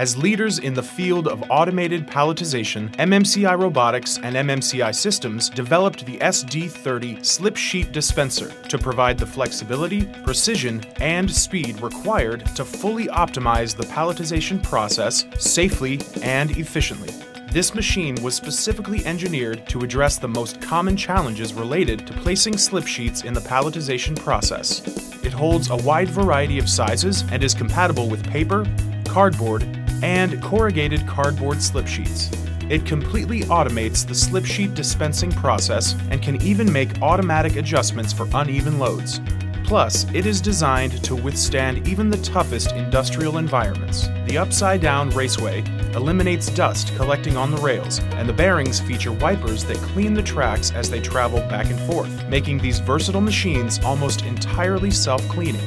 As leaders in the field of automated palletization, MMCI Robotics and MMCI Systems developed the SD-30 Slip Sheet Dispenser to provide the flexibility, precision, and speed required to fully optimize the palletization process safely and efficiently. This machine was specifically engineered to address the most common challenges related to placing slip sheets in the palletization process. It holds a wide variety of sizes and is compatible with paper, cardboard, and corrugated cardboard slip sheets. It completely automates the slip sheet dispensing process and can even make automatic adjustments for uneven loads. Plus, it is designed to withstand even the toughest industrial environments. The upside-down raceway eliminates dust collecting on the rails, and the bearings feature wipers that clean the tracks as they travel back and forth, making these versatile machines almost entirely self-cleaning.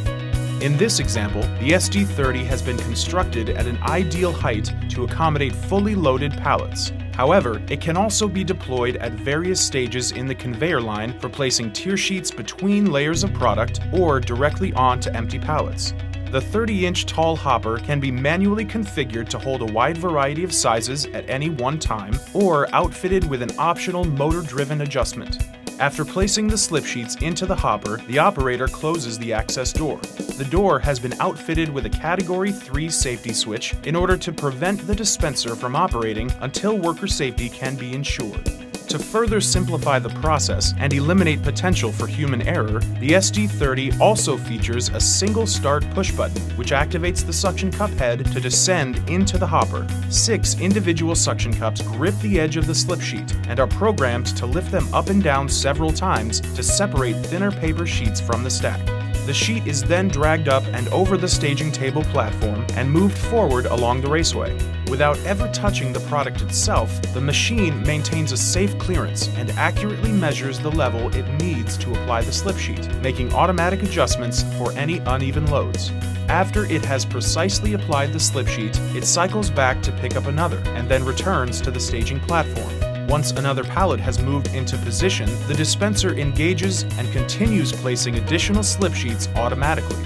In this example, the SD-30 has been constructed at an ideal height to accommodate fully loaded pallets. However, it can also be deployed at various stages in the conveyor line for placing tier sheets between layers of product or directly onto empty pallets. The 30-inch tall hopper can be manually configured to hold a wide variety of sizes at any one time or outfitted with an optional motor-driven adjustment. After placing the slip sheets into the hopper, the operator closes the access door. The door has been outfitted with a Category 3 safety switch in order to prevent the dispenser from operating until worker safety can be ensured. To further simplify the process and eliminate potential for human error, the SD-30 also features a single start push button, which activates the suction cup head to descend into the hopper. 6 individual suction cups grip the edge of the slip sheet and are programmed to lift them up and down several times to separate thinner paper sheets from the stack. The sheet is then dragged up and over the staging table platform and moved forward along the raceway. Without ever touching the product itself, the machine maintains a safe clearance and accurately measures the level it needs to apply the slip sheet, making automatic adjustments for any uneven loads. After it has precisely applied the slip sheet, it cycles back to pick up another and then returns to the staging platform. Once another pallet has moved into position, the dispenser engages and continues placing additional slip sheets automatically.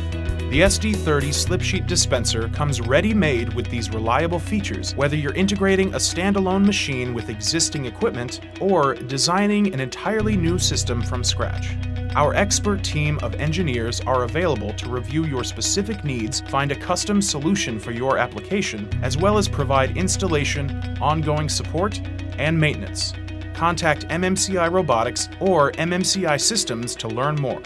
The SD-30 Slip Sheet Dispenser comes ready-made with these reliable features, whether you're integrating a standalone machine with existing equipment or designing an entirely new system from scratch. Our expert team of engineers are available to review your specific needs, find a custom solution for your application, as well as provide installation, ongoing support, and maintenance. Contact MMCI Robotics or MMCI Systems to learn more.